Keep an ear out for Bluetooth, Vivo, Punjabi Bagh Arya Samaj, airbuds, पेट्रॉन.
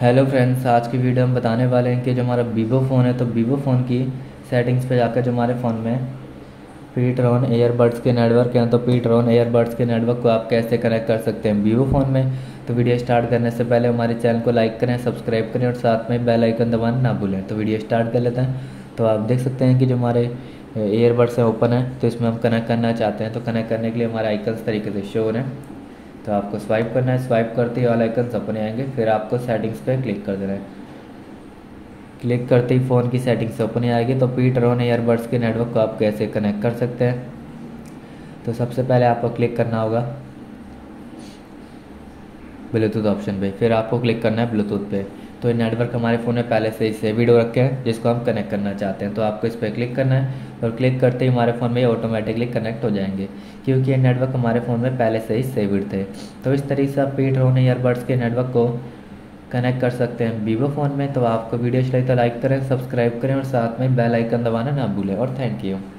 Hello friends, आज की video हम बताने वाले हैं कि जो हमारा वीवो फ़ोन है तो वीवो फ़ोन की सेटिंग्स पे जाकर जो हमारे फ़ोन में पेट्रॉन एयरबड्स के नेटवर्क हैं तो पेट्रॉन एयरबड्स के नेटवर्क को आप कैसे कनेक्ट कर सकते हैं वीवो फ़ोन में। तो वीडियो स्टार्ट करने से पहले हमारे चैनल को लाइक करें, सब्सक्राइब करें और साथ में बेल आइकन दबाना ना भूलें। तो वीडियो स्टार्ट कर लेते हैं। तो आप देख सकते हैं कि जो हमारे एयरबड्स हैं ओपन है, तो इसमें हम कनेक्ट करना चाहते हैं। तो कनेक्ट करने के लिए हमारे आइकन्स तरीके से शो हो रहे हैं, तो आपको स्वाइप करना है। स्वाइप करते ही ऑल आइकन्स अपने आएंगे, फिर आपको सेटिंग्स पे क्लिक कर देना है। क्लिक करते ही फ़ोन की सेटिंग्स अपने आएगी। तो पेट्रॉन एयरबड्स के नेटवर्क को आप कैसे कनेक्ट कर सकते हैं, तो सबसे पहले आपको क्लिक करना होगा ब्लूटूथ ऑप्शन पे, फिर आपको क्लिक करना है ब्लूटूथ पे। तो ये नेटवर्क हमारे फ़ोन में पहले से ही सेव वीडियो रखे हैं जिसको हम कनेक्ट करना चाहते हैं, तो आपको इस पर क्लिक करना है और क्लिक करते ही हमारे फ़ोन में ऑटोमेटिकली कनेक्ट हो जाएंगे, क्योंकि ये नेटवर्क हमारे फ़ोन में पहले से ही सेविड थे। तो इस तरीके से आप पेट्रॉन एयरबड्स के नेटवर्क को कनेक्ट कर सकते हैं वीवो फ़ोन में। तो आपको वीडियो अच्छी लगी तो लाइक करें, सब्सक्राइब करें और साथ में बेल आइकन दबाना ना भूलें। और थैंक यू।